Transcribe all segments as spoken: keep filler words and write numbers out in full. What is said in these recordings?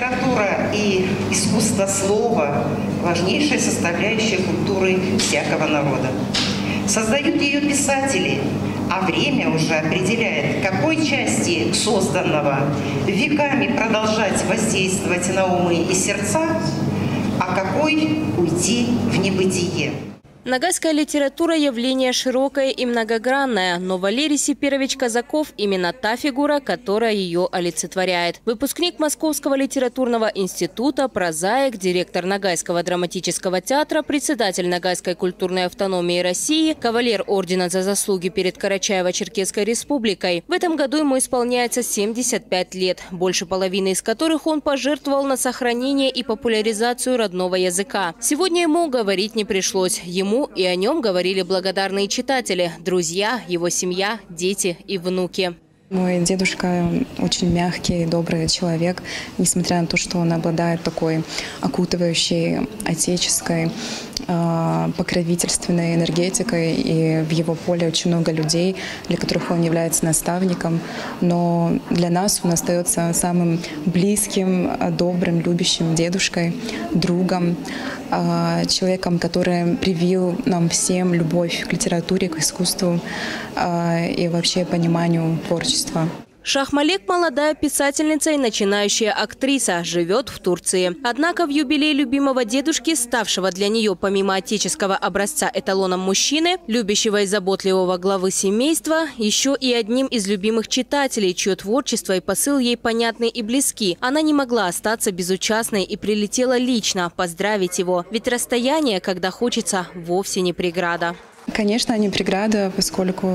литература и искусство слова – важнейшая составляющая культуры всякого народа. Создают ее писатели, а время уже определяет, какой части созданного веками продолжать воздействовать на умы и сердца, а какой уйти в небытие. Ногайская литература – явление широкое и многогранное, но Валерий Сипирович Казаков – именно та фигура, которая ее олицетворяет. Выпускник Московского литературного института, прозаик, директор Ногайского драматического театра, председатель Ногайской культурной автономии России, кавалер ордена за заслуги перед Карачаево-Черкесской республикой. В этом году ему исполняется семьдесят пять лет, больше половины из которых он пожертвовал на сохранение и популяризацию родного языка. Сегодня ему говорить не пришлось. Ему и о нем говорили благодарные читатели, друзья, его семья, дети и внуки. Мой дедушка очень мягкий, добрый человек, несмотря на то, что он обладает такой окутывающей отеческой, покровительственной энергетикой, и в его поле очень много людей, для которых он является наставником, но для нас он остается самым близким, добрым, любящим дедушкой, другом, человеком, который привил нам всем любовь к литературе, к искусству и вообще пониманию творчества. Шахмалек – молодая писательница и начинающая актриса, живет в Турции. Однако в юбилей любимого дедушки, ставшего для нее помимо отеческого образца эталоном мужчины, любящего и заботливого главы семейства, еще и одним из любимых читателей, чье творчество и посыл ей понятны и близки, она не могла остаться безучастной и прилетела лично поздравить его. Ведь расстояние, когда хочется, вовсе не преграда. Конечно, не преграда, поскольку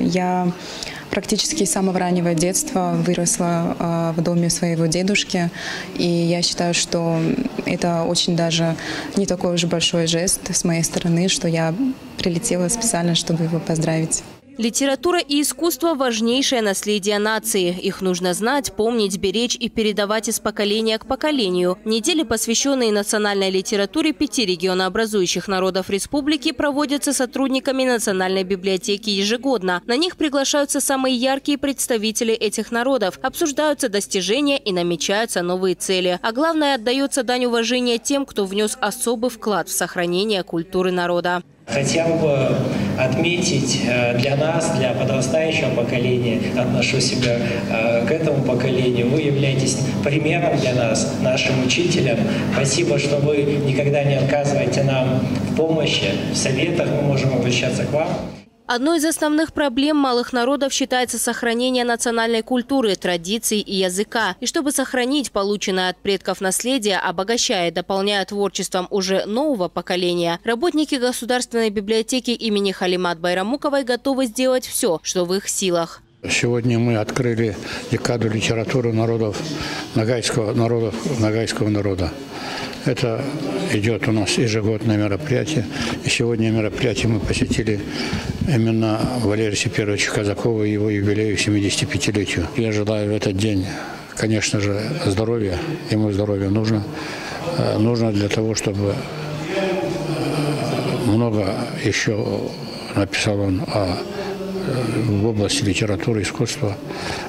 я практически с самого раннего детства выросла в доме своего дедушки. И я считаю, что это очень даже не такой уж большой жест с моей стороны, что я прилетела специально, чтобы его поздравить. Литература и искусство – важнейшее наследие нации. Их нужно знать, помнить, беречь и передавать из поколения к поколению. Недели, посвященные национальной литературе пяти регионообразующих народов республики, проводятся сотрудниками Национальной библиотеки ежегодно. На них приглашаются самые яркие представители этих народов, обсуждаются достижения и намечаются новые цели. А главное, отдается дань уважения тем, кто внес особый вклад в сохранение культуры народа. Хотел бы отметить для нас, для подрастающего поколения, отношу себя к этому поколению, вы являетесь примером для нас, нашим учителям. Спасибо, что вы никогда не отказываете нам в помощи, в советах, мы можем обращаться к вам. Одной из основных проблем малых народов считается сохранение национальной культуры, традиций и языка. И чтобы сохранить полученное от предков наследие, обогащая и дополняя творчеством уже нового поколения, работники Государственной библиотеки имени Халимат Байрамуковой готовы сделать все, что в их силах. Сегодня мы открыли декаду литературы народов Ногайского, народов Ногайского народа. Это идет у нас ежегодное мероприятие. И сегодня мероприятие мы посетили именно Валерия Сипировича Казакова и его юбилею семидесятипятилетию. Я желаю в этот день, конечно же, здоровья. Ему здоровье нужно. Нужно для того, чтобы много еще написал он о в области литературы, искусства.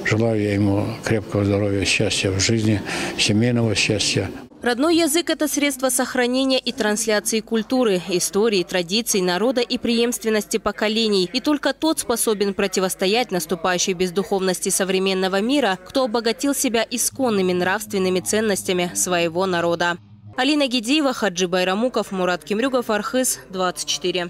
Желаю я ему крепкого здоровья, счастья в жизни, семейного счастья. Родной язык – это средство сохранения и трансляции культуры, истории, традиций, народа и преемственности поколений. И только тот способен противостоять наступающей бездуховности современного мира, кто обогатил себя исконными нравственными ценностями своего народа. Алина Гидиева, Хаджи Байрамуков, Мурат Кемрюгов, Архыз двадцать четыре.